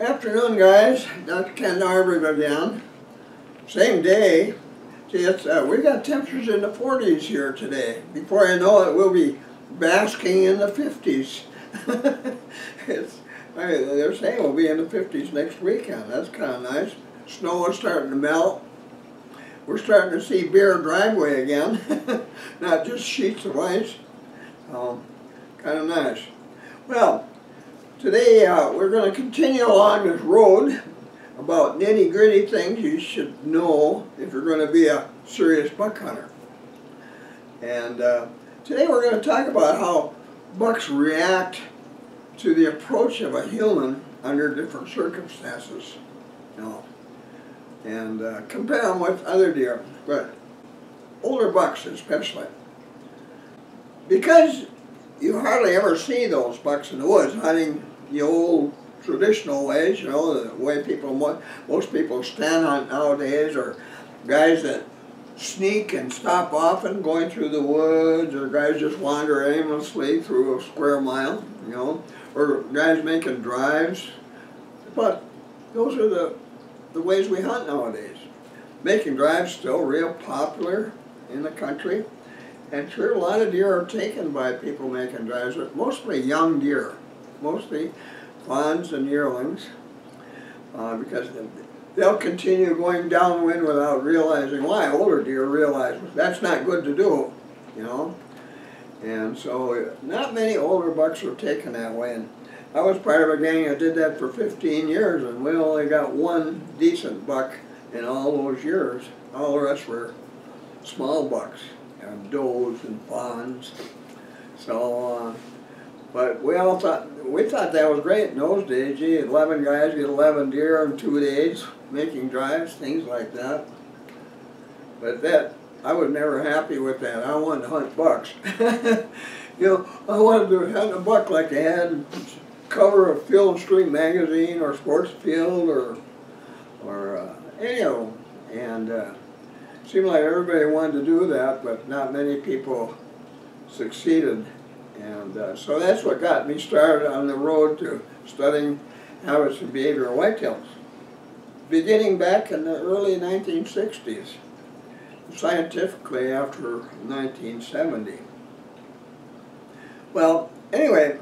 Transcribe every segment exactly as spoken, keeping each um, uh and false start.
Afternoon, guys. Doctor Ken Nordberg again. Same day. See, it's, uh, we got temperatures in the forties here today. Before I know it, we'll be basking in the fifties. It's, I mean, they're saying we'll be in the fifties next weekend. That's kind of nice. Snow is starting to melt. We're starting to see bare driveway again, not just sheets of ice. Um, kind of nice. Well, today uh, we're going to continue along this road about nitty-gritty things you should know if you're going to be a serious buck hunter. And uh, today we're going to talk about how bucks react to the approach of a human under different circumstances, you know, and uh, compare them with other deer, but older bucks especially. Because you hardly ever see those bucks in the woods hunting the old traditional ways, you know, the way people, most people stand on nowadays, or guys that sneak and stop often going through the woods, or guys just wander aimlessly through a square mile, you know, or guys making drives. But those are the, the ways we hunt nowadays. Making drives still real popular in the country. And sure, a lot of deer are taken by people making drives, but mostly young deer, mostly fawns and yearlings, uh, because they'll continue going downwind without realizing why. Older deer realize that's not good to do, you know. And so not many older bucks are taken that way. And I was part of a gang that did that for fifteen years, and we only got one decent buck in all those years. All the rest were small bucks, and does and fawns. So, uh, but we all thought, we thought that was great in those days. Gee, eleven guys get eleven deer in two days, making drives, things like that. But that, I was never happy with that. I wanted to hunt bucks. You know, I wanted to hunt a buck like I had cover of Field and Stream magazine or Sports Field or, or uh, any of them. And, uh, seemed like everybody wanted to do that, but not many people succeeded. And uh, so that's what got me started on the road to studying habits and behavior of whitetails. Beginning back in the early nineteen sixties, scientifically after nineteen seventy. Well, anyway,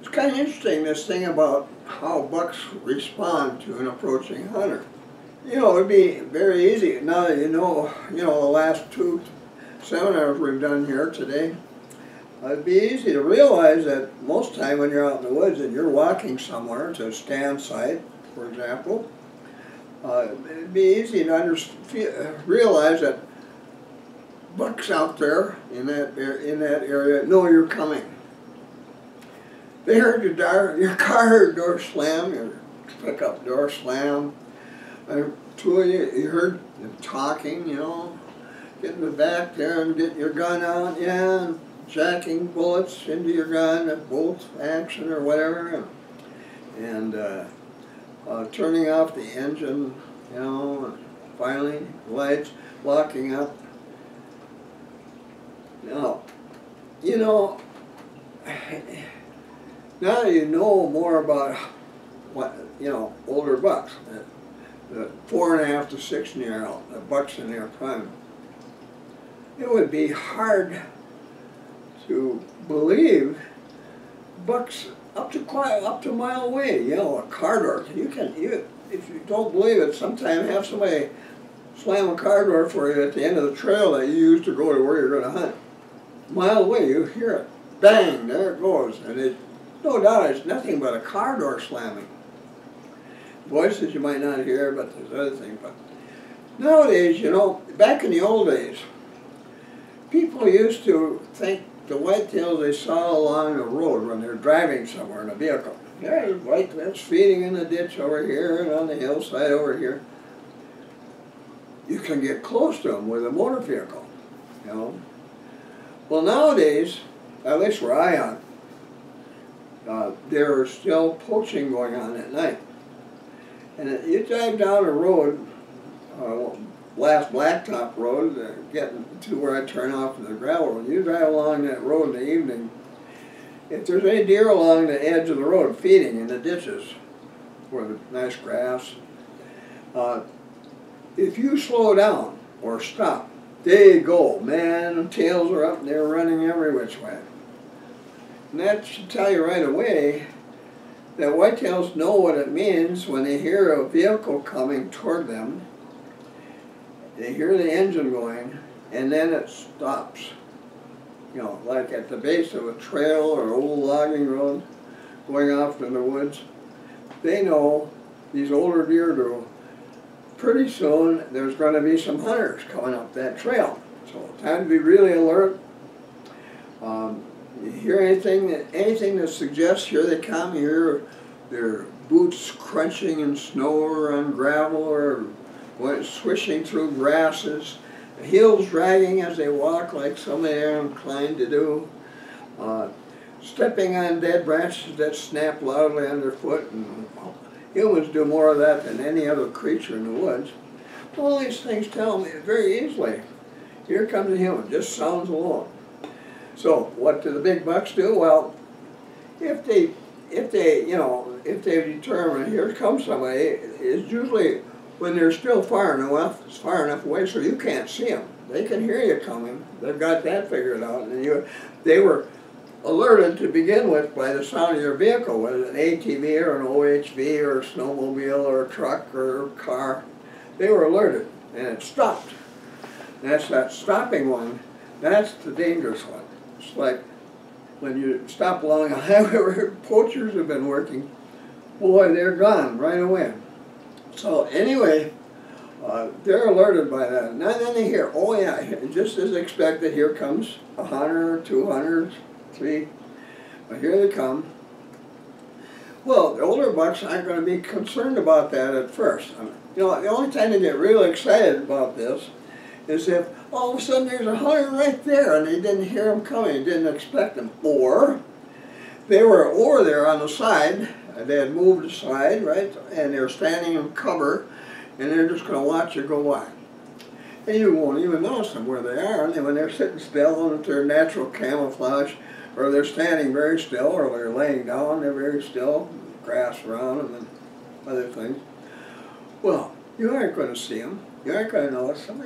it's kind of interesting, this thing about how bucks respond to an approaching hunter. You know, it would be very easy, now that you know, you know, the last two seminars we've done here today, it would be easy to realize that most of the time when you're out in the woods and you're walking somewhere to a stand site, for example, uh, it would be easy to under, realize that bucks out there in that, in that area know you're coming. They heard your, dar your car door slam, your pickup door slam. The two of you, you heard them talking, you know, getting the back there and getting your gun out, yeah, and jacking bullets into your gun, at bolt action or whatever, and, and uh, uh, turning off the engine, you know, finally, lights, locking up. Now, you know, now you know more about what, you know, older bucks. The four and a half to six year old, the bucks in their prime. It would be hard to believe bucks up to quite up to a mile away. You know, a car door. You can, you, if you don't believe it, sometime have somebody slam a car door for you at the end of the trail that you used to go to where you're going to hunt. A mile away, you hear it, bang, there it goes, and it, no doubt it's nothing but a car door slamming. Voices you might not hear, but there's other things. But nowadays, you know, back in the old days, people used to think the whitetails they saw along the road when they're driving somewhere in a vehicle. There's white that's feeding in the ditch over here and on the hillside over here. You can get close to them with a motor vehicle, you know. Well, nowadays, at least where I am, uh, there is still poaching going on at night. And you drive down a road, uh, last blacktop road, uh, getting to where I turn off of the gravel road. You drive along that road in the evening. If there's any deer along the edge of the road feeding in the ditches, with nice grass. Uh, if you slow down or stop, they go, man, tails are up, they're running every which way. And that should tell you right away that whitetails know what it means when they hear a vehicle coming toward them. They hear the engine going, and then it stops. You know, like at the base of a trail or old logging road going off in the woods. They know, these older deer do, pretty soon there's going to be some hunters coming up that trail. So time to be really alert. Um, you hear anything that, anything that suggests here they come, you hear their boots crunching in snow or on gravel or swishing through grasses, heels dragging as they walk like some of them are inclined to do, uh, stepping on dead branches that snap loudly underfoot. And humans do more of that than any other creature in the woods. All these things tell me very easily, here comes a human, just sounds alone. So what do the big bucks do? Well, if they, if they, you know, if they determine here comes somebody, it's usually when they're still far enough, far enough away so you can't see them. They can hear you coming. They've got that figured out. And you, they were alerted to begin with by the sound of your vehicle, whether it's an A T V or an O H V or a snowmobile or a truck or a car. They were alerted and it stopped. And that's that stopping one. That's the dangerous one. It's like when you stop along a highway where poachers have been working, boy, they're gone right away. So anyway, uh, they're alerted by that. Now then they hear, oh yeah, just as expected, here comes a hunter, two hunters, three. Well, here they come. Well, the older bucks aren't going to be concerned about that at first. I mean, you know, the only time they get really excited about this is if all of a sudden there's a hunter right there and they didn't hear him coming, didn't expect him, or they were over there on the side. They had moved aside, right, and they're standing in cover, and they're just going to watch you go by. And you won't even notice them where they are, and when they're sitting still with their natural camouflage, or they're standing very still, or they're laying down, they're very still, grass around them and other things. Well, you aren't going to see them. You aren't going to notice them.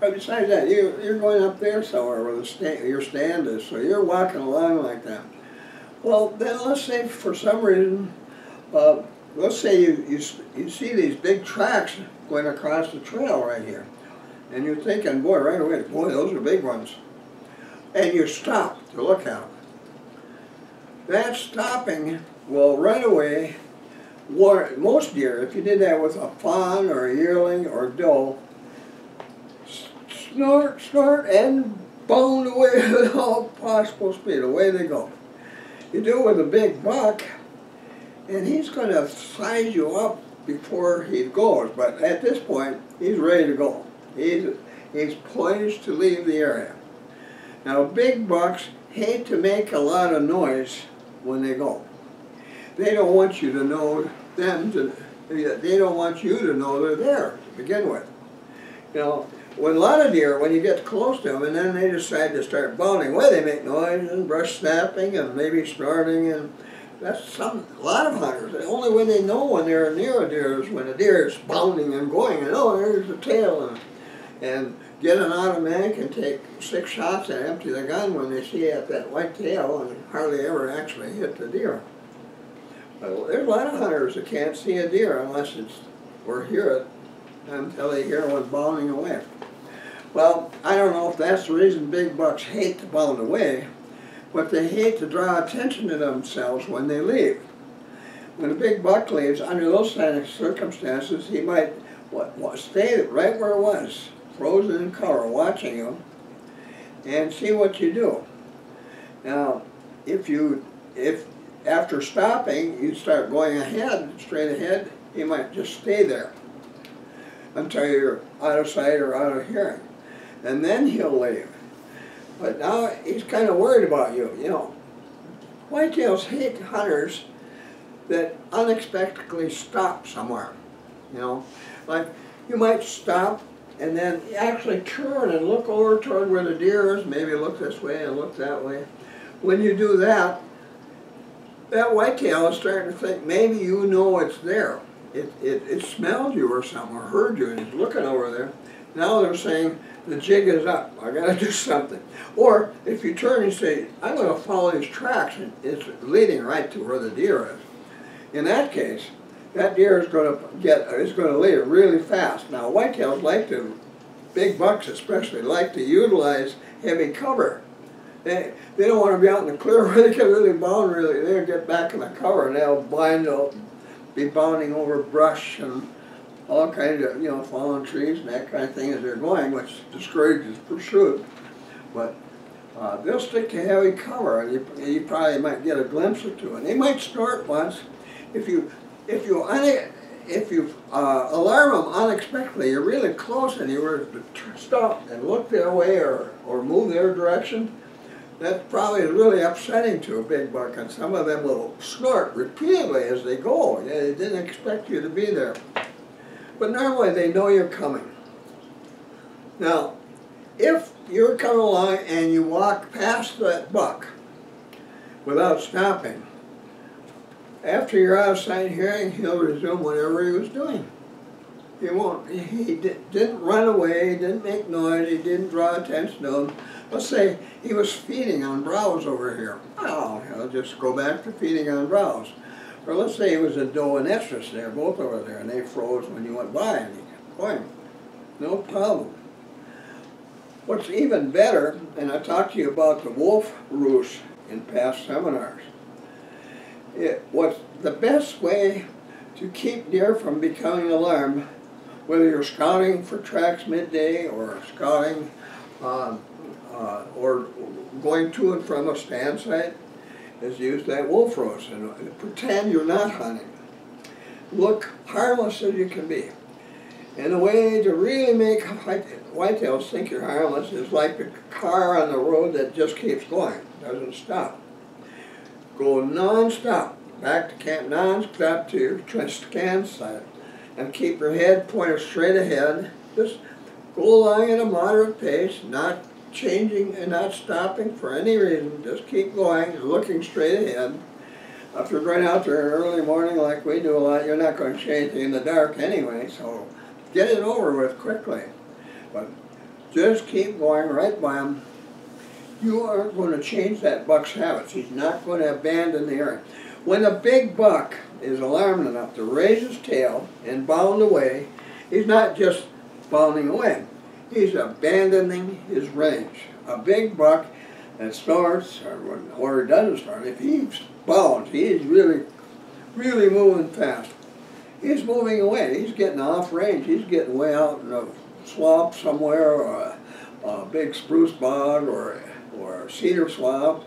But besides that, you, you're going up there somewhere where the stand, your stand is, so you're walking along like that. Well, then let's say for some reason, Uh, let's say you, you, you see these big tracks going across the trail right here. And you're thinking, boy, right away, boy, those are big ones. And you stop to look at them. That stopping will right away warn most deer, if you did that with a fawn or a yearling or a doe, snort, snort, and bound away with all possible speed. Away they go. You do it with a big buck, and he's going to size you up before he goes, but at this point, he's ready to go. He's, he's poised to leave the area. Now, big bucks hate to make a lot of noise when they go. They don't want you to know them, to, they don't want you to know they're there to begin with. You know, with a lot of deer, when you get close to them and then they decide to start bounding away, they make noise and brush snapping and maybe snorting, and that's some, a lot of hunters. The only way they know when they're near a deer is when a deer is bounding and going, and oh, there's the tail. And, and get an automatic and take six shots and empty the gun when they see at that white tail, and hardly ever actually hit the deer. But there's a lot of hunters that can't see a deer unless it's, or hear it, until they hear one bounding away. Well, I don't know if that's the reason big bucks hate to bound away, but they hate to draw attention to themselves when they leave. When a big buck leaves, under those circumstances, he might stay right where it was, frozen in color, watching you, and see what you do. Now, if you, if after stopping, you start going ahead, straight ahead, he might just stay there until you're out of sight or out of hearing. And then he'll leave. But now he's kind of worried about you, you know. Whitetails hate hunters that unexpectedly stop somewhere, you know. Like, you might stop and then actually turn and look over toward where the deer is, maybe look this way and look that way. When you do that, that whitetail is starting to think maybe you know it's there. It, it, it smelled you or something, or heard you, and it's looking over there. Now they're saying, the jig is up, I gotta do something. Or if you turn and say, I'm gonna follow his tracks, and it's leading right to where the deer is. In that case, that deer is gonna get, it's gonna lead it really fast. Now whitetails like to, big bucks especially, like to utilize heavy cover. They, they don't want to be out in the clear where they can really bound really, they'll get back in the cover and they'll blind, they'll be bounding over brush and all kinds of, you know, fallen trees and that kind of thing as they're going, which discourages pursuit. But uh, they'll stick to heavy cover, and you, you probably might get a glimpse or two. And they might snort once. If you if you if you uh, alarm them unexpectedly, you're really close, and you were to stop and look their way or or move their direction. That probably is really upsetting to a big buck, and some of them will snort repeatedly as they go. Yeah, they didn't expect you to be there. But normally they know you're coming. Now, if you're coming along and you walk past that buck without stopping, after you're out of sight hearing, he'll resume whatever he was doing. He won't. He didn't run away. He didn't make noise. He didn't draw attention to him. Let's say he was feeding on browse over here. Oh, he'll just go back to feeding on browse. Or let's say it was a doe and estrus, they're both over there, and they froze when you went by, and you kept going. No problem. What's even better, and I talked to you about the wolf ruse in past seminars, it was the best way to keep deer from becoming alarmed, whether you're scouting for tracks midday or scouting uh, uh, or going to and from a stand site, is use that wolf ruse and pretend you're not hunting. Look harmless as you can be. And the way to really make whitetails think you're harmless is like the car on the road that just keeps going, doesn't stop. Go non-stop, back to camp, non-stop to your stand site, and keep your head pointed straight ahead. Just go along at a moderate pace, not changing and not stopping for any reason. Just keep going, looking straight ahead. If you're going out there in early morning like we do a lot, you're not going to see anything in the dark anyway, so get it over with quickly. But just keep going right by him. You aren't going to change that buck's habits. He's not going to abandon the area. When a big buck is alarmed enough to raise his tail and bound away, he's not just bounding away. He's abandoning his range. A big buck that snorts, or, or doesn't snort, if he bounds, he's really, really moving fast. He's moving away. He's getting off range. He's getting way out in a swamp somewhere, or a, a big spruce bog, or, or a cedar swamp.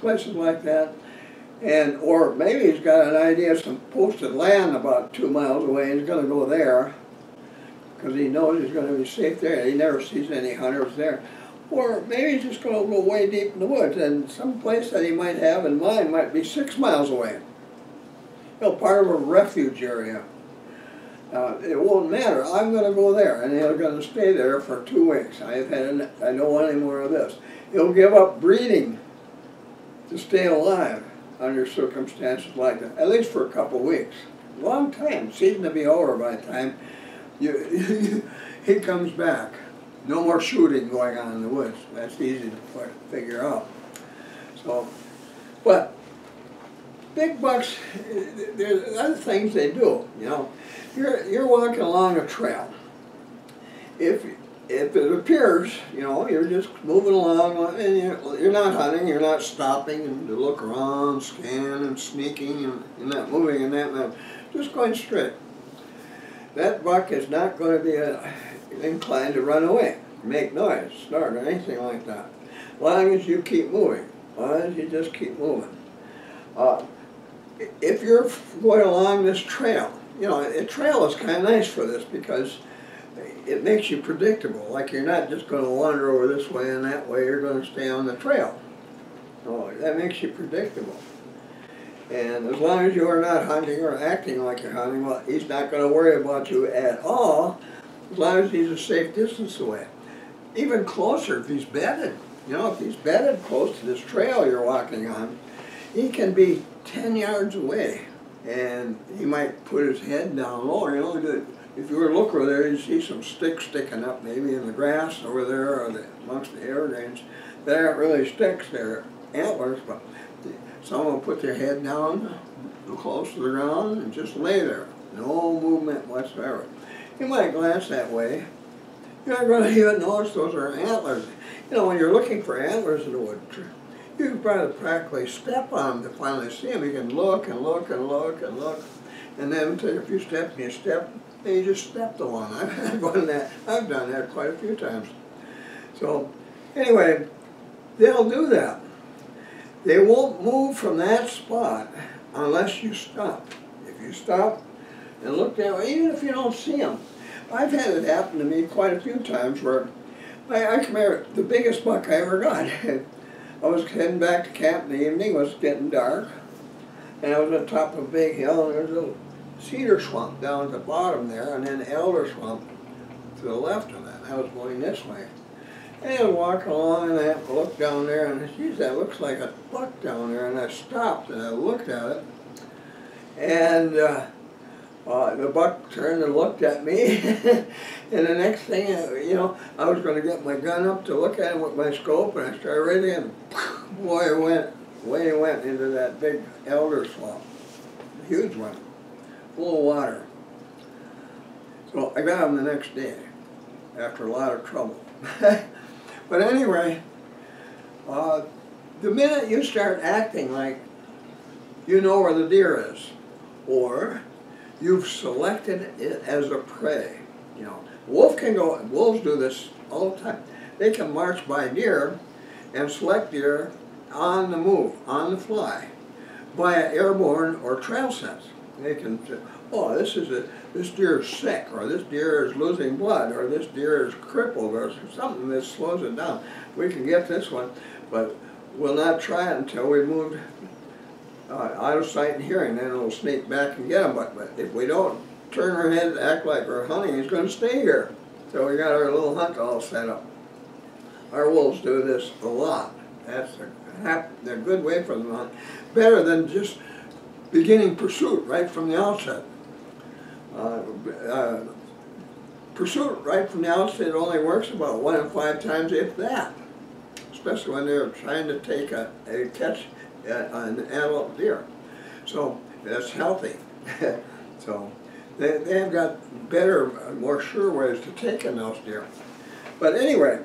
Places like that, and or maybe he's got an idea of some posted land about two miles away and he's going to go there because he knows he's going to be safe there. He never sees any hunters there. Or maybe he's just going to go way deep in the woods, and some place that he might have in mind might be six miles away. You know, part of a refuge area. Uh, it won't matter. I'm going to go there, and they're going to stay there for two weeks. I've had an, I don't want any more of this. He'll give up breeding to stay alive under circumstances like that, at least for a couple weeks. Long time, season to be over by the time you, he comes back. No more shooting going on in the woods. That's easy to figure out. So, but big bucks, there's other things they do. You know, you're you're walking along a trail. If If it appears, you know, you're just moving along, and you're, you're not hunting, you're not stopping and to look around, scan and sneaking, and, and not moving and that, and that, just going straight. That buck is not going to be uh, inclined to run away, make noise, snort, or anything like that. As long as you keep moving, as long as you just keep moving. Uh, if you're going along this trail, you know, a trail is kind of nice for this because it makes you predictable, like you're not just going to wander over this way and that way, you're going to stay on the trail. So that makes you predictable. And as long as you are not hunting or acting like you're hunting, well, he's not going to worry about you at all, as long as he's a safe distance away. Even closer, if he's bedded, you know, if he's bedded close to this trail you're walking on, he can be ten yards away, and he might put his head down low. You know, if you were to look over there, you'd see some sticks sticking up, maybe in the grass over there or the, amongst the evergreens. They aren't really sticks, they're antlers, but someone will put their head down close to the ground and just lay there. No movement whatsoever. You might glance that way. You're not going to even notice those are antlers. You know, when you're looking for antlers in a wood tree, you can probably practically step on them to finally see them. You can look and look and look and look, and then take a few steps and you step, and you just step the one. I've done that. I've done that quite a few times. So, anyway, they'll do that. They won't move from that spot unless you stop. If you stop and look that way, even if you don't see them. I've had it happen to me quite a few times where I, I can remember the biggest buck I ever got. I was heading back to camp in the evening, it was getting dark, and I was on top of a big hill, and there was a little cedar swamp down at the bottom there, and then elder swamp to the left of that. I was going this way. And I was walking along, and I happened to look down there, and geez, that looks like a buck down there, and I stopped, and I looked at it, and uh, Uh, the buck turned and looked at me, and the next thing, you know, I was going to get my gun up to look at him with my scope, and I started right in. Boy, it went, way it went into that big elder swamp, a huge one, full of water. So I got him the next day, after a lot of trouble. But anyway, uh, the minute you start acting like you know where the deer is, or you've selected it as a prey. You know, wolf can go. Wolves do this all the time. They can march by deer and select deer on the move, on the fly, via airborne or trail sense. They can say, "Oh, this is a this deer is sick, or this deer is losing blood, or this deer is crippled, or something that slows it down. We can get this one, but we'll not try it until we move." Uh, out of sight and hearing, then it'll sneak back and get him. But, but if we don't turn our head and act like we're hunting, he's going to stay here. So we got our little hunt all set up. Our wolves do this a lot. That's a, a good way for them to hunt. Better than just beginning pursuit right from the outset. Uh, uh, pursuit right from the outset only works about one in five times, if that. Especially when they're trying to take a, a catch. An adult deer. So that's healthy. So they, they've got better, more sure ways to take an adult deer. But anyway,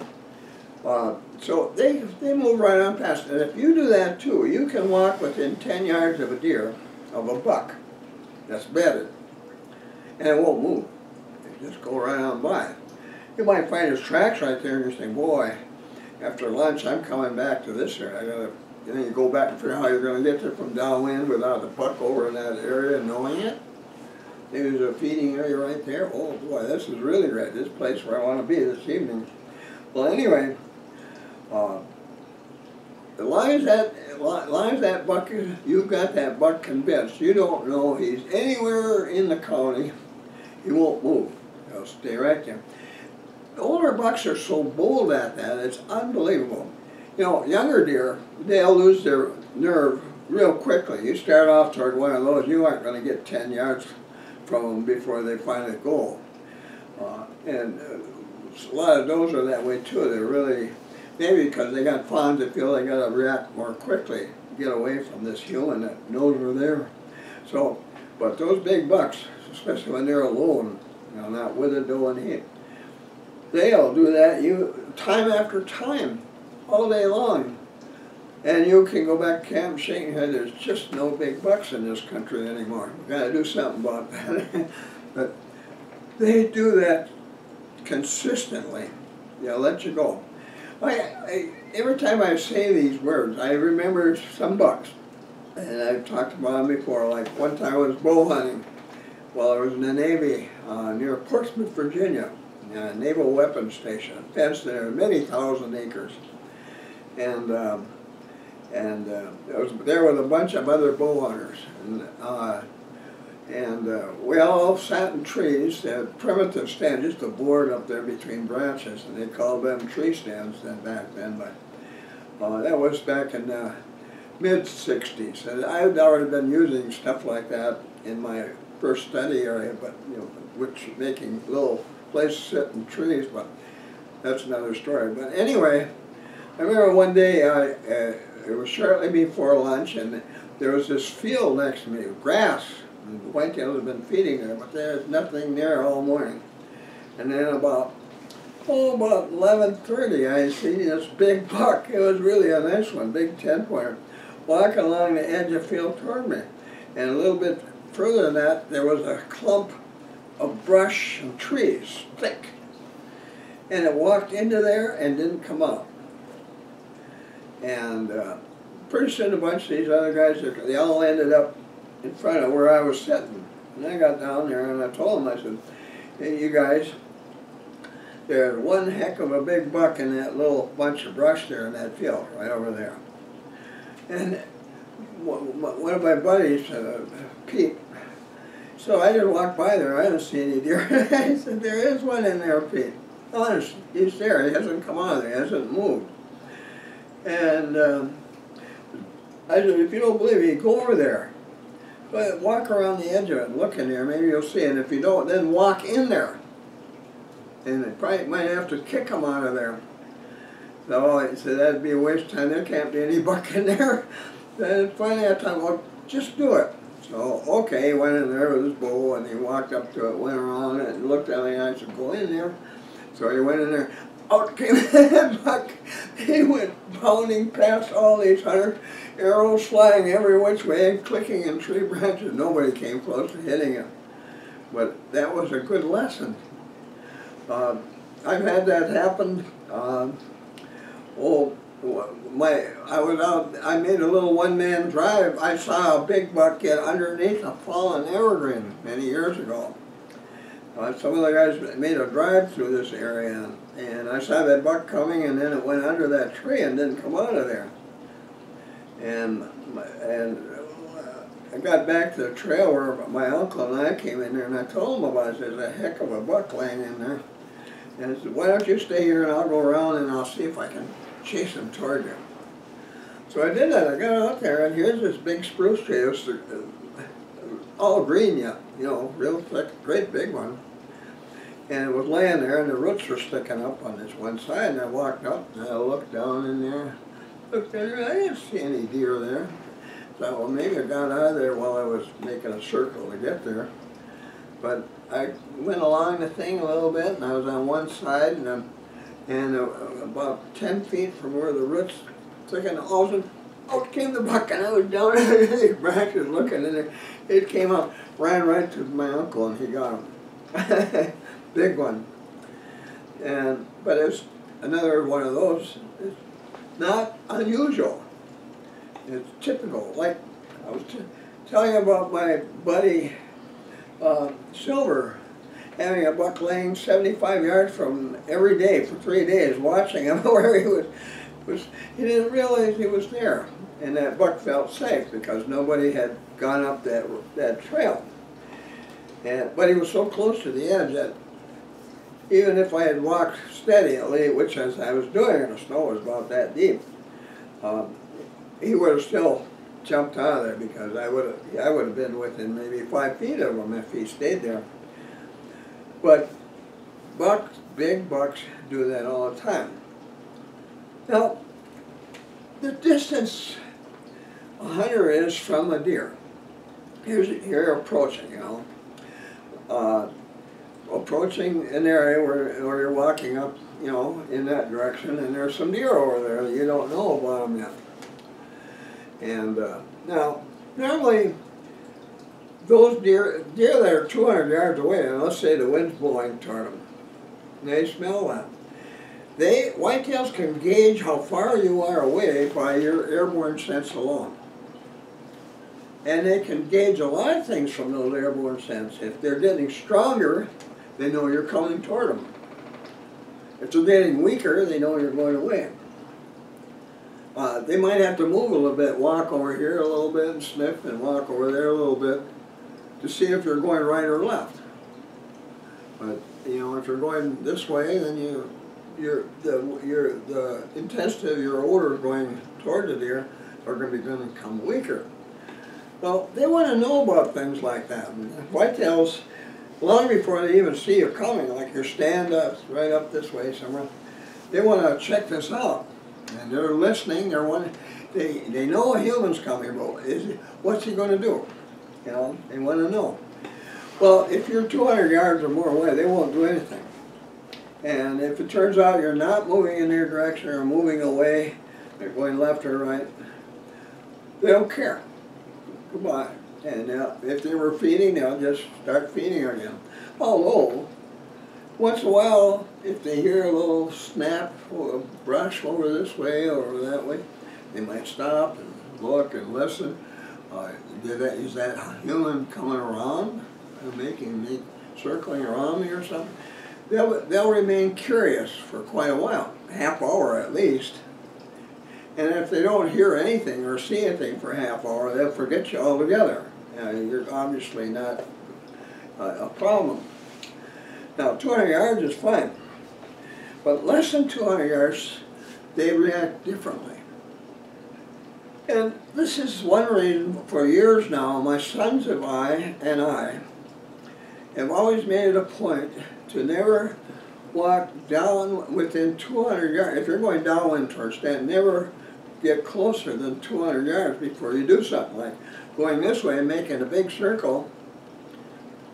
uh, so they, they move right on past. And if you do that too, you can walk within ten yards of a deer, of a buck that's bedded, and it won't move. They just go right on by. You might find his tracks right there and you think, boy, after lunch I'm coming back to this area. I gotta And then you go back and figure out how you're going to get there from downwind without the buck over in that area knowing it. There's a feeding area right there. Oh boy, this is really right. This place where I want to be this evening. Well, anyway, uh, as long as that, as long as that buck is, you've got that buck convinced. You don't know he's anywhere in the county. He won't move. He'll stay right there. The older bucks are so bold at that, it's unbelievable. You know, younger deer, they'll lose their nerve real quickly. You start off toward one of those, you aren't going to get ten yards from them before they finally go. Uh, and uh, a lot of those are that way too. They're really, maybe because they got fawns, they feel they got to react more quickly, get away from this human that knows we're there. So, but those big bucks, especially when they're alone, you know, not with a doe in hand, they'll do that you time after time, all day long. And you can go back to camp saying, hey, there's just no big bucks in this country anymore. We've got to do something about that. But they do that consistently. They'll let you go. I, I, every time I say these words, I remember some bucks. And I've talked about them before. Like one time I was bow hunting while I was in the Navy uh, near Portsmouth, Virginia, uh, Naval Weapons Station, a fence there, many thousand acres. And um, and uh, I was there with a bunch of other bow hunters, and uh, And uh, we all sat in trees. They had primitive stands, just a board up there between branches, and they called them tree stands then back then. But uh, that was back in the mid sixties. And I'd already been using stuff like that in my first study area, but you know, which making little places sit in trees. But that's another story. But anyway, I remember one day I uh, it was shortly before lunch, and there was this field next to me, grass. The whitetails had been feeding there, but there's nothing there all morning. And then about oh, about eleven thirty, I seen this big buck. It was really a nice one, big ten pointer, walking along the edge of field toward me. And a little bit further than that, there was a clump of brush and trees, thick. And it walked into there and didn't come out. And uh, pretty soon a bunch of these other guys, they all ended up in front of where I was sitting. And I got down there and I told them, I said, hey, you guys, there's one heck of a big buck in that little bunch of brush there in that field, right over there. And one of my buddies, uh, Pete, so I just walked by there, I didn't see any deer. I said, there is one in there, Pete. Honest, he's there, he hasn't come out of there, he hasn't moved. And um, I said, if you don't believe me, go over there. But walk around the edge of it and look in there, maybe you'll see. And if you don't, then walk in there. And they probably might have to kick them out of there. So I said, that'd be a waste of time. There can't be any buck in there. Then finally I thought, well, just do it. So, okay, he went in there with his bow and he walked up to it, went around it, and looked at it, and I said, go in there. So he went in there. Out came that buck. He went pounding past all these hunters, arrows flying every which way, clicking in tree branches. Nobody came close to hitting him. But that was a good lesson. Uh, I've had that happen. Uh, oh, my! I was out. I made a little one-man drive. I saw a big buck get underneath a fallen evergreen many years ago. Uh, some of the guys made a drive through this area, and, and I saw that buck coming, and then it went under that tree and didn't come out of there. And and I got back to the trail where my uncle and I came in there, and I told him about it. There's a heck of a buck laying in there. And I said, why don't you stay here, and I'll go around, and I'll see if I can chase him toward you. So I did that. I got out there, and here's this big spruce tree. It was all green yet, you know, real thick, great big one. And it was laying there, and the roots were sticking up on this one side, and I walked up, and I looked down in there, looked in there, I didn't see any deer there. So I thought, well, maybe I got out of there while I was making a circle to get there. But I went along the thing a little bit, and I was on one side, and, I'm, and uh, about ten feet from where the roots sticking all of a sudden, out came the buck, and I was down in the branches looking, and it came up, ran right to my uncle, and he got him. Big one. And but it's another one of those. It's not unusual. It's typical. Like I was t telling you about my buddy uh, Silver having a buck laying seventy-five yards from every day for three days, watching him where he was. Was, he didn't realize he was there, and that buck felt safe because nobody had gone up that that trail. And but he was so close to the edge that even if I had walked steadily, which as I was doing, and the snow was about that deep, um, he would have still jumped out of there because I would have I would have been within maybe five feet of him if he stayed there. But bucks, big bucks, do that all the time. Now, the distance a hunter is from a deer, here's, you're approaching, you know, uh, approaching an area where, where you're walking up, you know, in that direction, and there's some deer over there that you don't know about them yet. And uh, now, normally, those deer, deer that are two hundred yards away, and let's say the wind's blowing toward them, they smell that. They, whitetails can gauge how far you are away by your airborne sense alone. And they can gauge a lot of things from those airborne sense. If they're getting stronger, they know you're coming toward them. If they're getting weaker, they know you're going away. Uh, they might have to move a little bit, walk over here a little bit and sniff, and walk over there a little bit to see if you're going right or left. But you know, if you're going this way, then you, you're, the, you're, the intensity of your orders going toward the deer are going to be going to come weaker. Well, they want to know about things like that. Whitetails, long before they even see you coming, like your stand-ups right up this way somewhere, they want to check this out. And they're listening. They're wondering, they they know a human's coming, but is it, what's he going to do? You know, they want to know. Well, if you're two hundred yards or more away, they won't do anything. And if it turns out you're not moving in their direction or moving away, they're going left or right, they don't care. Goodbye. And uh, if they were feeding, they'll just start feeding again. Although, once in a while, if they hear a little snap or a brush over this way or over that way, they might stop and look and listen. Uh, did that, is that human coming around, making me circling around me or something? They'll, they'll remain curious for quite a while, half hour at least. And if they don't hear anything or see anything for a half hour, they'll forget you altogether. Uh, you're obviously not uh, a problem. Now, two hundred yards is fine, but less than two hundred yards, they react differently. And this is one reason for years now, my sons and I, and I have always made it a point to never walk down within two hundred yards. If you're going downwind towards that, never get closer than two hundred yards before you do something like going this way and making a big circle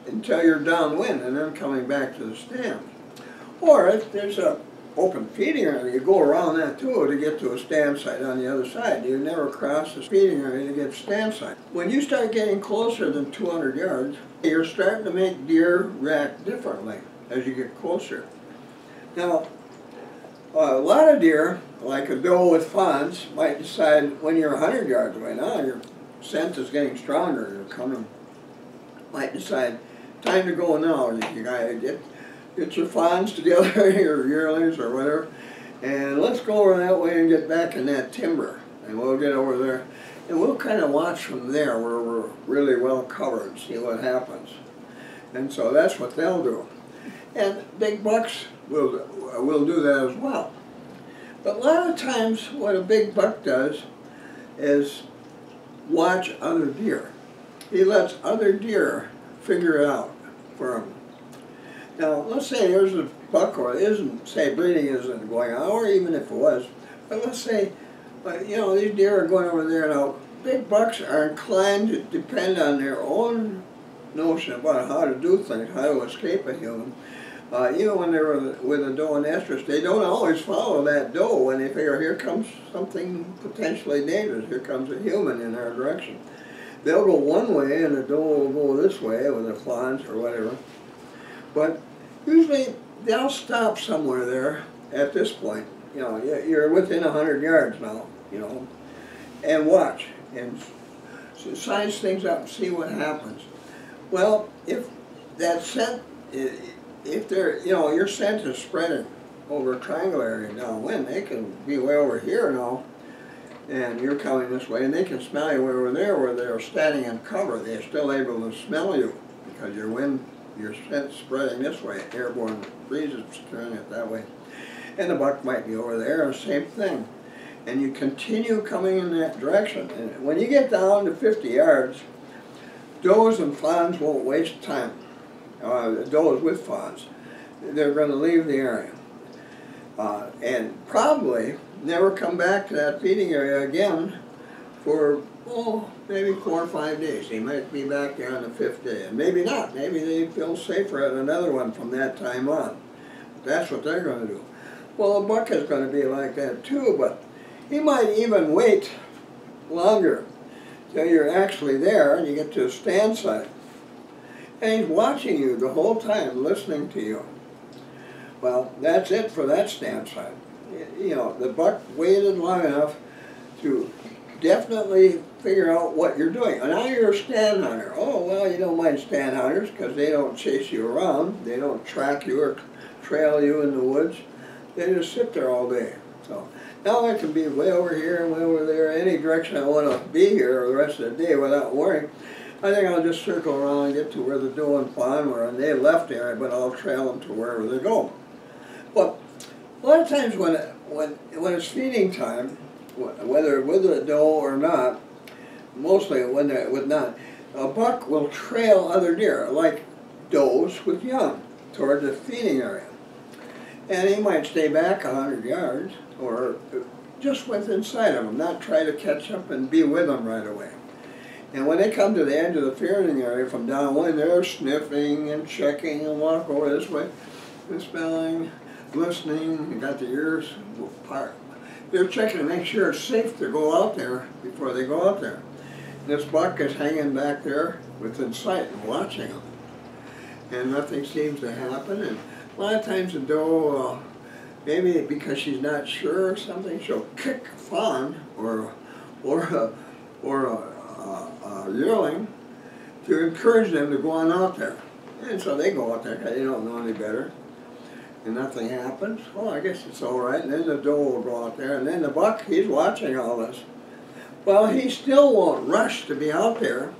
until you're downwind and then coming back to the stand. Or if there's a open feeding area, you go around that too to get to a stand site on the other side. You never cross the feeding area to get to stand site. When you start getting closer than two hundred yards, you're starting to make deer react differently as you get closer. Now, a lot of deer, like a doe with fawns, might decide when you're one hundred yards away, now your scent is getting stronger, you're coming, might decide, time to go now. You gotta get, get your fawns together, your yearlings or whatever, and let's go over that way and get back in that timber, and we'll get over there, and we'll kind of watch from there where we're really well covered, see what happens. And so that's what they'll do. And big bucks will, will do that as well. But a lot of times what a big buck does is watch other deer. He lets other deer figure it out for him. Now, let's say there's a buck, or isn't, say breeding isn't going on, or even if it was, but let's say, you know, these deer are going over there now. Big bucks are inclined to depend on their own notion about how to do things, how to escape a human. Uh, even when they were with a doe and estrus, they don't always follow that doe when they figure, here comes something potentially dangerous, here comes a human in our direction. They'll go one way and the doe will go this way with the fawns or whatever. But usually they'll stop somewhere there at this point. You know, you're within one hundred yards now, you know, and watch and size things up and see what happens. Well, if that scent, if they're, you know, your scent is spreading over a triangle area downwind, they can be way over here now, and you're coming this way, and they can smell you way over there where they're standing in cover. They're still able to smell you because your wind, your scent's spreading this way, airborne breezes turning it that way. And the buck might be over there, same thing. And you continue coming in that direction. And when you get down to fifty yards, does and fawns won't waste time. Uh, does with fawns, they're going to leave the area uh, and probably never come back to that feeding area again for, oh, maybe four or five days. They might be back there on the fifth day, and maybe not. Maybe they feel safer at another one from that time on. That's what they're going to do. Well, the buck is going to be like that too, but he might even wait longer. So you're actually there and you get to a stand site. And he's watching you the whole time, listening to you. Well, that's it for that stand site. You know, the buck waited long enough to definitely figure out what you're doing. And now you're a stand hunter. Oh, well, you don't mind stand hunters because they don't chase you around. They don't track you or trail you in the woods. They just sit there all day. So now I can be way over here and way over there, any direction I want to be here the rest of the day without worrying. I think I'll just circle around and get to where they're doing fine, where they left area, but I'll trail them to wherever they go. But a lot of times when it, when when it's feeding time, whether with a doe or not, mostly when they with not, a buck will trail other deer like does with young toward the feeding area, and he might stay back a hundred yards or just within sight of them, not try to catch up and be with them right away. And when they come to the edge of the feeding area from downwind, they're sniffing and checking and walk over this way, smelling, listening. You got the ears apart. They're checking to make sure it's safe to go out there before they go out there. This buck is hanging back there within sight and watching them, and nothing seems to happen. And a lot of times the doe, uh, maybe because she's not sure or something, she'll kick a fawn or or a, or a, a, a yearling to encourage them to go on out there. And so they go out there because they don't know any better, and nothing happens. Well, I guess it's all right. And then the doe will go out there, and then the buck, he's watching all this. Well, he still won't rush to be out there.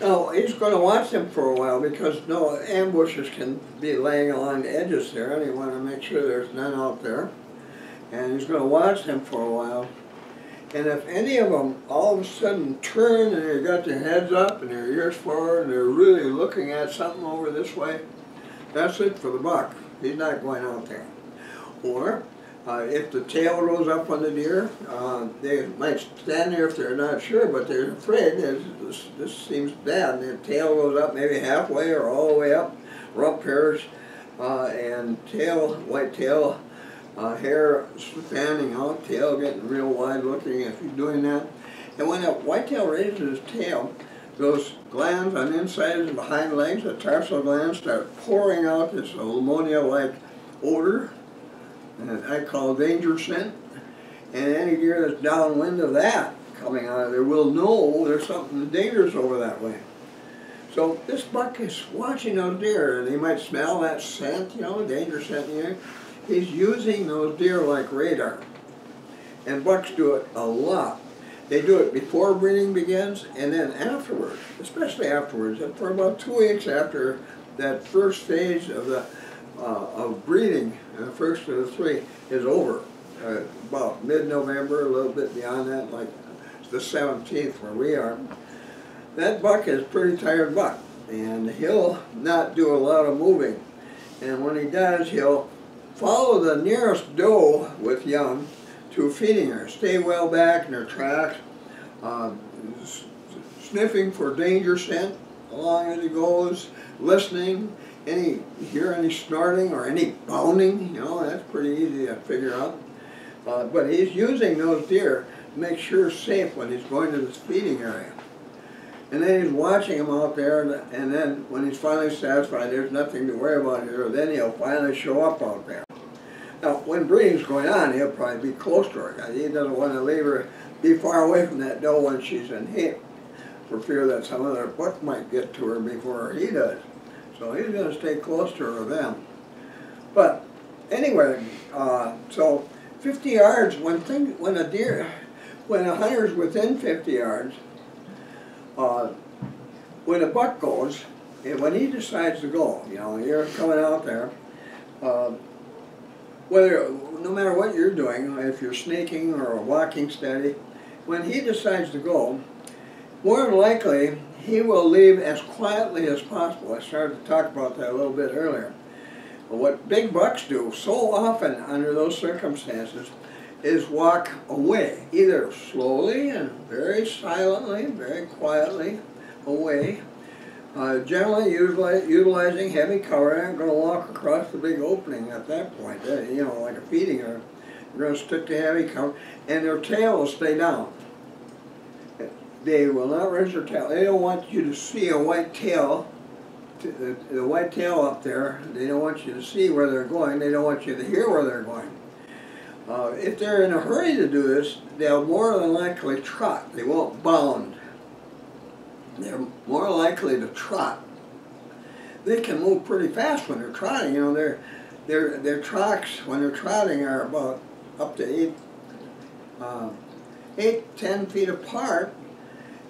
No, he's going to watch them for a while because no ambushes can be laying along the edges there, and he wants to make sure there's none out there. And he's going to watch them for a while. And if any of them all of a sudden turn and they've got their heads up and their ears forward and they're really looking at something over this way, that's it for the buck. He's not going out there. Or uh, if the tail goes up on the deer, uh, they might stand there if they're not sure, but they're afraid. This, this seems bad. Their tail goes up maybe halfway or all the way up. Rump hairs uh, and tail, white tail, uh, hair standing out, tail getting real wide looking if you're doing that. And when that white tail raises its tail, those glands on the inside of the hind legs, the tarsal glands, start pouring out this ammonia-like odor, and I call danger scent. And any deer that's downwind of that coming out of there will know there's something dangerous over that way. So this buck is watching those deer, and he might smell that scent, you know, danger scent. You know, he's using those deer like radar, and bucks do it a lot. They do it before breeding begins and then afterwards, especially afterwards, and for about two weeks after that first phase of the uh, of breeding, the first of the three is over. Uh, about mid-November, a little bit beyond that, like the seventeenth where we are. That buck is a pretty tired buck, and he'll not do a lot of moving. And when he does, he'll follow the nearest doe with young to feeding her, stay well back in her tracks, uh, sniffing for danger scent along as he goes, listening. Any hear any snorting or any bounding, you know, that's pretty easy to figure out. Uh, but he's using those deer to make sure it's safe when he's going to this feeding area. And then he's watching them out there, and, and then when he's finally satisfied there's nothing to worry about here, then he'll finally show up out there. Now, when breeding's going on, he'll probably be close to her. He doesn't want to leave her, be far away from that doe when she's in heat, for fear that some other buck might get to her before he does. So he's going to stay close to her then. But anyway, uh, so fifty yards, when thing, when a deer, when a hunter's within fifty yards, uh, when a buck goes, and when he decides to go, you know, you're coming out there, uh, whether, no matter what you're doing, if you're sneaking or walking steady, when he decides to go, more than likely, he will leave as quietly as possible. I started to talk about that a little bit earlier. But what big bucks do so often under those circumstances is walk away, either slowly and very silently, very quietly away, uh, generally utilize, utilizing heavy cover. I'm going to walk across the big opening at that point, you know, like a feeding area. They're going to stick to heavy cover, and their tail will stay down. They will not raise their tail. They don't want you to see a white tail, the, the white tail up there. They don't want you to see where they're going. They don't want you to hear where they're going. Uh, if they're in a hurry to do this, they'll more than likely trot. They won't bound. They're more likely to trot. They can move pretty fast when they're trotting. You know, their their their tracks when they're trotting are about up to eight, uh, eight, ten feet apart.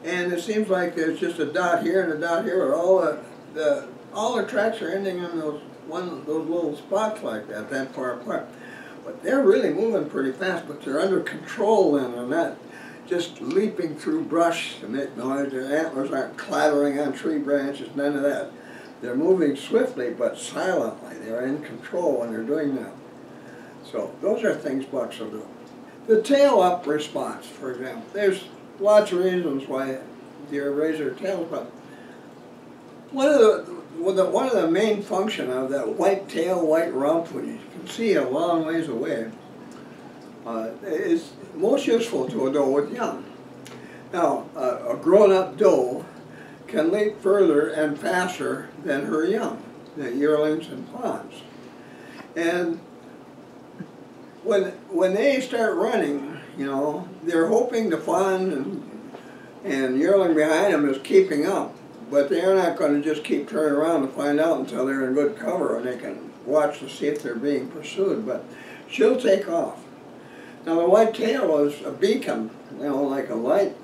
And it seems like there's just a dot here and a dot here, where all the, the all the tracks are ending in those one those little spots like that, that far apart. But they're really moving pretty fast, but they're under control then, and that just leaping through brush to make noise. Their antlers aren't clattering on tree branches, none of that. They're moving swiftly but silently. They're in control when they're doing that. So those are things bucks will do. The tail up response, for example. There's lots of reasons why deer raise their tails, but one of the one of the main function of that white tail, white rump, which you can see a long ways away, uh, is most useful to a doe with young. Now, uh, a grown-up doe can leap further and faster than her young, the yearlings and fawns. And when when they start running, you know, they're hoping the fawn and, and yearling behind them is keeping up. But they're not going to just keep turning around to find out until they're in good cover and they can watch to see if they're being pursued. But she'll take off. Now the white tail is a beacon, you know, like a light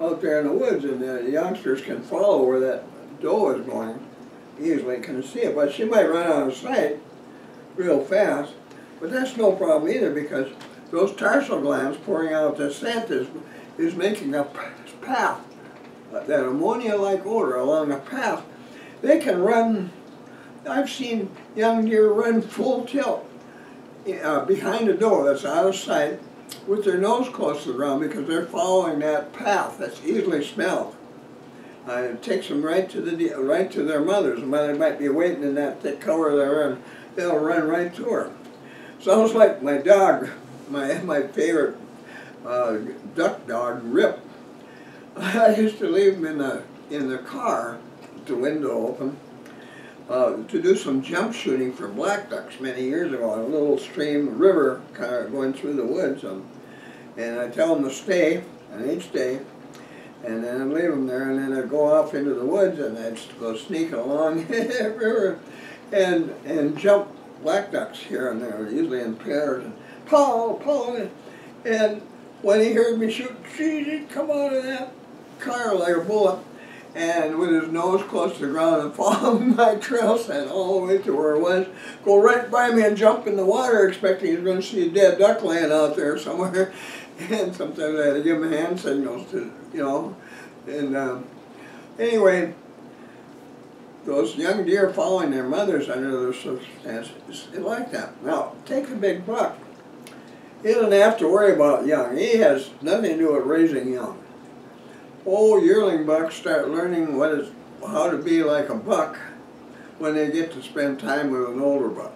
out there in the woods, and the youngsters can follow where that doe is going. Easily can see it, but she might run out of sight real fast. But that's no problem either, because those tarsal glands pouring out the scent is is making a path. That ammonia-like odor along a path. They can run. I've seen young deer run full tilt uh, behind a doe that's out of sight with their nose close to the ground because they're following that path that's easily smelled. Uh, it takes them right to the right to their mothers. The mother might be waiting in that thick cover they're in. They'll run right to her. Sounds like my dog, my my favorite uh, duck dog, Rip. I used to leave him in the, in the car, with the window open, uh, to do some jump shooting for black ducks many years ago on a little stream, a river, kind of going through the woods. And, and I'd tell him to stay, and he'd stay, and then I'd leave him there, and then I'd go off into the woods, and I'd go sneak along the river and, and jump black ducks here and there, usually in pairs, and paw, paw, and when he heard me shoot, he'd come out of that car like a bullet, and with his nose close to the ground and followed my trail scent all the way to where it was, go right by me and jump in the water expecting he's going to see a dead duck laying out there somewhere. And sometimes I had to give him hand signals to, you know, and um, anyway, those young deer following their mothers under those circumstances, they like that. Now, take a big buck. He doesn't have to worry about young. He has nothing to do with raising young. Old yearling bucks start learning what is, how to be like a buck when they get to spend time with an older buck,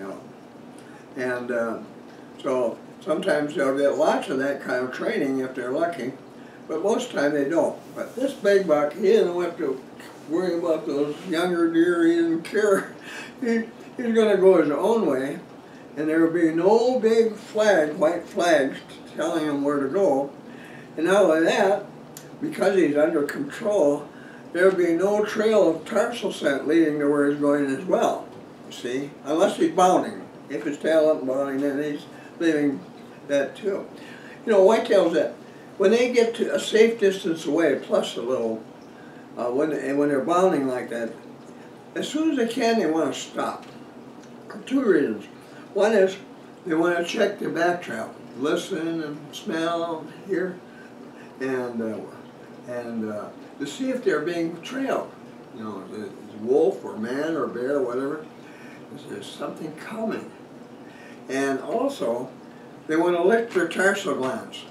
you know. And uh, so sometimes they'll get lots of that kind of training if they're lucky, but most of the time they don't. But this big buck, he doesn't have to worry about those younger deer. He doesn't care. He, he's going to go his own way, and there will be no big flag, white flags, telling him where to go. And not only that, because he's under control, there'll be no trail of tarsal scent leading to where he's going as well, you see, unless he's bounding. If his tail up and bounding, then he's leaving that too. You know, whitetails, that when they get to a safe distance away, plus a little, uh, when, and when they're bounding like that, as soon as they can, they want to stop. For two reasons. One is they want to check their back trail, listen and smell, hear, and uh, and uh, to see if they're being trailed. You know, is it wolf or man or bear or whatever? Is there something coming? And also, they want to lick their tarsal glands.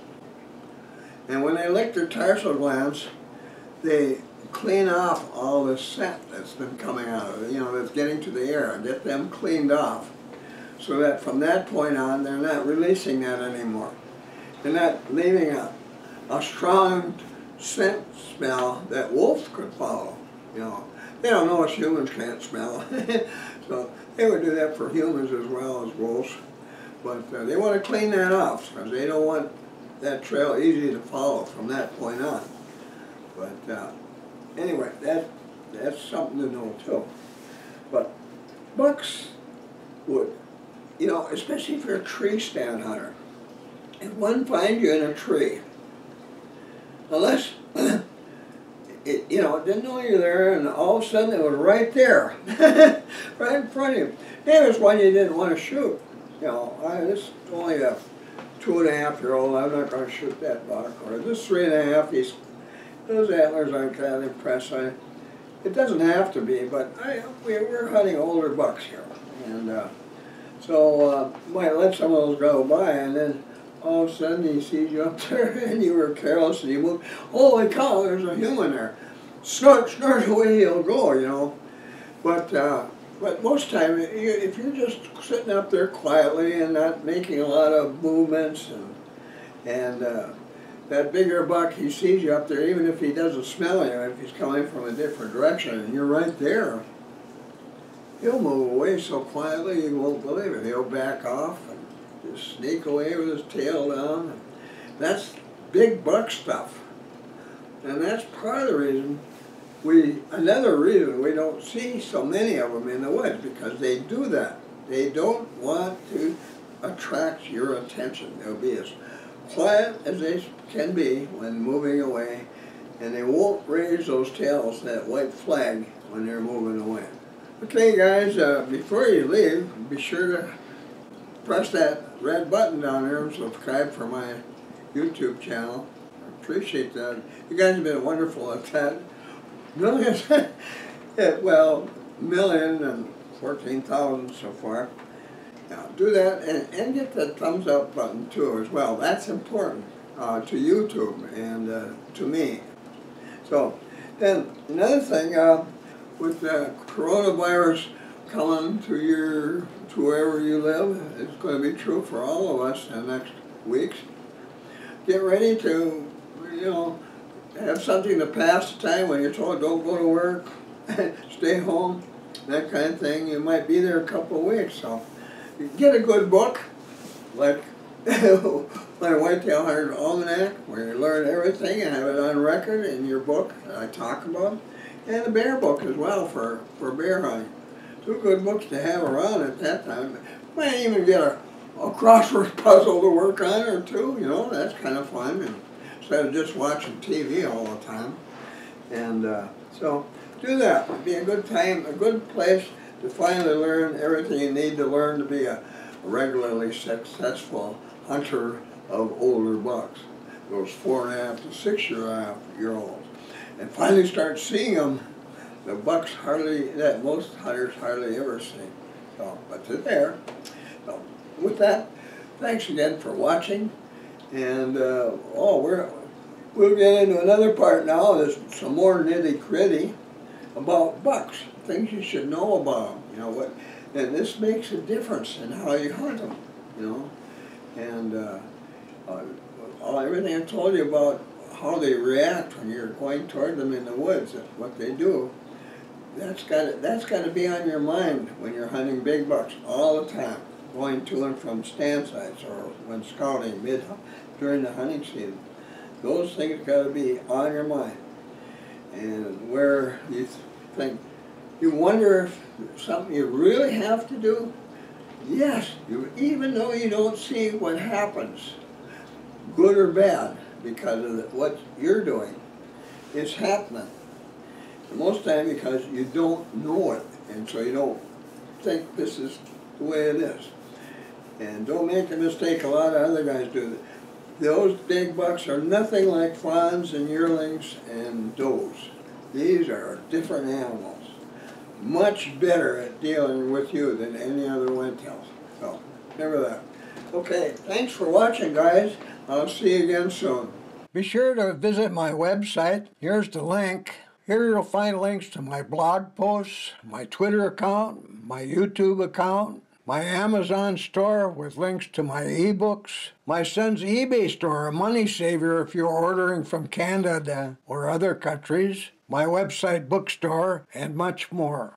And when they lick their tarsal glands, they clean off all the scent that's been coming out of it, you know, that's getting to the air, and get them cleaned off. So that from that point on, they're not releasing that anymore. They're not leaving a, a strong scent smell that wolves could follow. You know, they don't know us humans can't smell. So they would do that for humans as well as wolves. But uh, they want to clean that off because they don't want that trail easy to follow from that point on. But uh, anyway, that that's something to know too. But bucks would. You know, especially if you're a tree stand hunter. If one finds you in a tree, unless you know, didn't know you were there, and all of a sudden it was right there, right in front of you. It was one you didn't want to shoot. You know, I, this is only a two and a half year old. I'm not going to shoot that box quarter. This three and a half. These those antlers I'm kind of impressed. I, it doesn't have to be, but I, we, we're hunting older bucks here, and uh, so uh, might let some of those go by, and then. All of a sudden he sees you up there and you were careless and you moved. Holy cow, there's a human there. Snort, snort away, he'll go, you know. But uh, but most time, if you're just sitting up there quietly and not making a lot of movements, and, and uh, that bigger buck, he sees you up there, even if he doesn't smell you, if he's coming from a different direction and you're right there, he'll move away so quietly you won't believe it. He'll back off. Just sneak away with his tail down. That's big buck stuff. And that's part of the reason we, another reason we don't see so many of them in the woods, because they do that. They don't want to attract your attention. They'll be as quiet as they can be when moving away, and they won't raise those tails, that white flag, when they're moving away. Okay guys, uh, before you leave, be sure to press that red button down there and subscribe for my YouTube channel. I appreciate that. You guys have been wonderful at that. Millions, well, million and fourteen thousand so far. Now do that, and, and get the thumbs up button too as well. That's important uh, to YouTube and uh, to me. So then another thing, uh, with the coronavirus coming to your, to wherever you live, it's going to be true for all of us in the next weeks. Get ready to, you know, have something to pass the time when you're told don't go to work, stay home, that kind of thing. You might be there a couple of weeks, so get a good book, like my White-Tail Hunter Almanac, where you learn everything and have it on record in your book that I talk about, and a bear book as well for, for bear hunting. Two good books to have around at that time. Might even get a, a crossword puzzle to work on or two, you know, that's kind of fun, and instead of just watching T V all the time. And uh, so do that. It'd be a good time, a good place to finally learn everything you need to learn to be a regularly successful hunter of older bucks, those four and a half to six year, uh, year olds. And finally start seeing them. The bucks hardly, that most hunters hardly ever see. So, but they're there. So, with that, thanks again for watching. And, uh, oh, we're, we'll get into another part now. There's some more nitty gritty about bucks, things you should know about them. You know what? And this makes a difference in how you hunt them, you know. And uh, uh, everything I told you about how they react when you're going toward them in the woods, what they do. That's got to, that's got to be on your mind when you're hunting big bucks all the time, going to and from stand sites or when scouting mid during the hunting season. Those things got to be on your mind, and where you think you wonder if it's something you really have to do. Yes, you, even though you don't see what happens, good or bad, because of the, what you're doing, it's happening. Most time because you don't know it, and so you don't think this is the way it is. And don't make the mistake a lot of other guys do. Those big bucks are nothing like fawns and yearlings and does. These are different animals, much better at dealing with you than any other whitetails. So remember that. Okay, thanks for watching, guys. I'll see you again soon. Be sure to visit my website. Here's the link. Here you'll find links to my blog posts, my Twitter account, my YouTube account, my Amazon store with links to my ebooks, my son's eBay store, a money saver if you're ordering from Canada or other countries, my website bookstore, and much more.